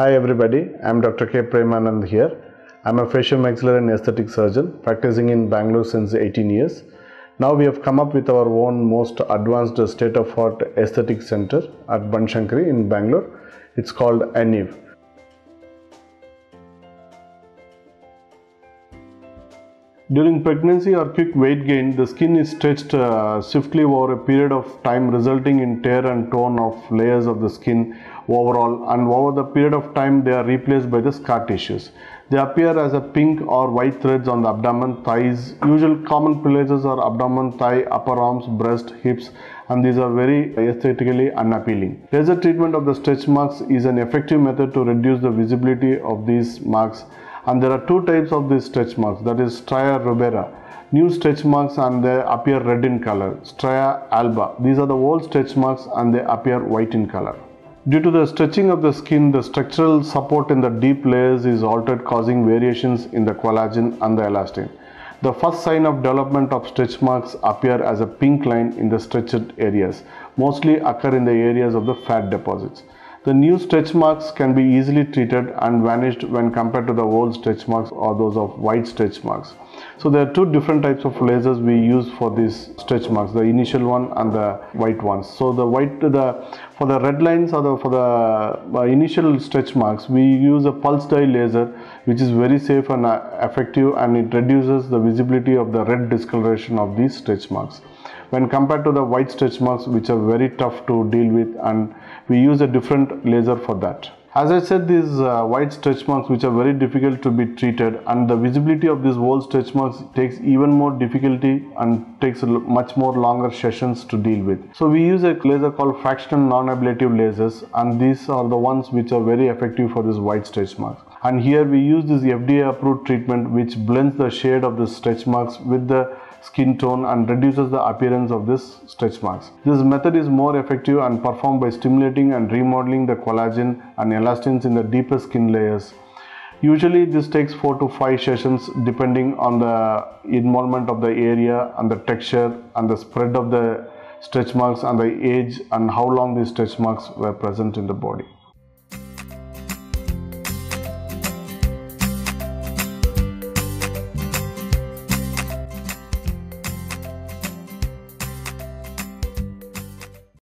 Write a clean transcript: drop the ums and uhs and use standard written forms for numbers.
Hi everybody, I am Dr. K. Premanand here. I am a facial maxillary and aesthetic surgeon practicing in Bangalore since 18 years. Now we have come up with our own most advanced state-of-the-art aesthetic center at Banshankari in Bangalore. It's called ANIV. During pregnancy or quick weight gain, the skin is stretched swiftly over a period of time, resulting in tear and torn of layers of the skin overall, and over the period of time they are replaced by the scar tissues. They appear as a pink or white threads on the abdomen, thighs. Usual common places are abdomen, thigh, upper arms, breast, hips, and these are very aesthetically unappealing. Laser treatment of the stretch marks is an effective method to reduce the visibility of these marks. And there are two types of these stretch marks, that is stria rubiera, new stretch marks and they appear red in color, stria alba, these are the old stretch marks and they appear white in color. Due to the stretching of the skin, the structural support in the deep layers is altered, causing variations in the collagen and the elastin. The first sign of development of stretch marks appear as a pink line in the stretched areas, mostly occur in the areas of the fat deposits. The new stretch marks can be easily treated and vanished when compared to the old stretch marks or those of white stretch marks. So there are two different types of lasers we use for these stretch marks, the initial one and the white ones. So for the initial stretch marks, we use a pulse dye laser, which is very safe and effective, and it reduces the visibility of the red discoloration of these stretch marks when compared to the white stretch marks, which are very tough to deal with, and we use a different laser for that. As I said, these white stretch marks, which are very difficult to be treated, and the visibility of these old stretch marks takes even more difficulty and takes much more longer sessions to deal with. So we use a laser called fractional non-ablative lasers, and these are the ones which are very effective for this white stretch marks. And here we use this FDA approved treatment, which blends the shade of the stretch marks with the skin tone and reduces the appearance of this stretch marks. This method is more effective and performed by stimulating and remodeling the collagen and elastins in the deeper skin layers. Usually this takes 4 to 5 sessions depending on the involvement of the area and the texture and the spread of the stretch marks and the age and how long these stretch marks were present in the body.